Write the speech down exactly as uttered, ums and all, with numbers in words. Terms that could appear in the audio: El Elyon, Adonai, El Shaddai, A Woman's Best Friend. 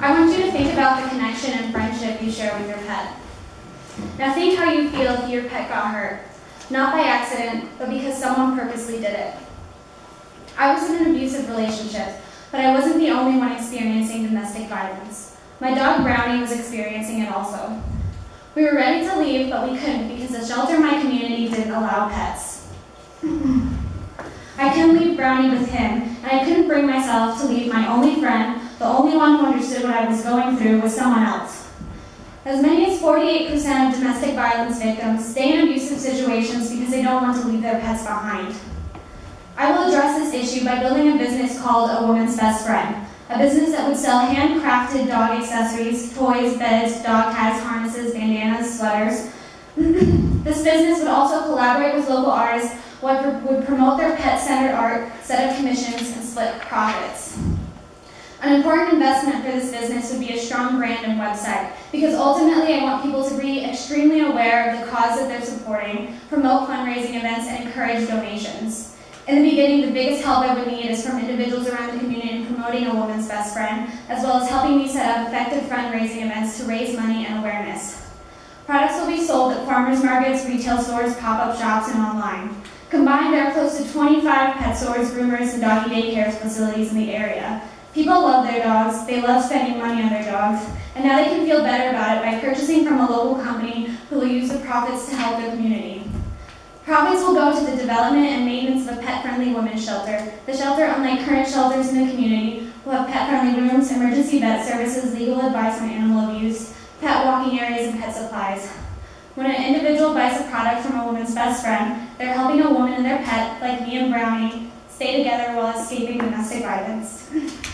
I want you to think about the connection and friendship you share with your pet. Now think how you feel if your pet got hurt, not by accident, but because someone purposely did it. I was in an abusive relationship, but I wasn't the only one experiencing domestic violence. My dog Brownie was experiencing it also. We were ready to leave, but we couldn't because the shelter in my community didn't allow pets. I couldn't leave Brownie with him, and I couldn't bring myself to leave my only friend, the only one who understood what I was going through, with someone else. As many as forty-eight percent of domestic violence victims stay in abusive situations because they don't want to leave their pets behind. I will address this issue by building a business called A Woman's Best Friend, a business that would sell handcrafted dog accessories, toys, beds, dog tags, harnesses, bandanas, sweaters. This business would also collaborate with local artists what would promote their pet-centered art, set up commissions, and split profits. An important investment for this business would be a strong brand and website, because ultimately I want people to be extremely aware of the cause that they're supporting, promote fundraising events, and encourage donations. In the beginning, the biggest help I would need is from individuals around the community in promoting A Woman's Best Friend, as well as helping me set up effective fundraising events to raise money and awareness. Products will be sold at farmers markets, retail stores, pop-up shops, and online. Combined, there are close to twenty-five pet stores, groomers, and doggy daycare facilities in the area. People love their dogs, they love spending money on their dogs, and now they can feel better about it by purchasing from a local company who will use the profits to help their community. Profits will go to the development and maintenance of a pet-friendly women's shelter. The shelter, unlike current shelters in the community, will have pet-friendly rooms, emergency vet services, legal advice on animal abuse, pet walking areas, and pet supplies. When an individual buys a product from A Woman's Best Friend, they're helping a woman and their pet, like me and Brownie, stay together while escaping domestic violence.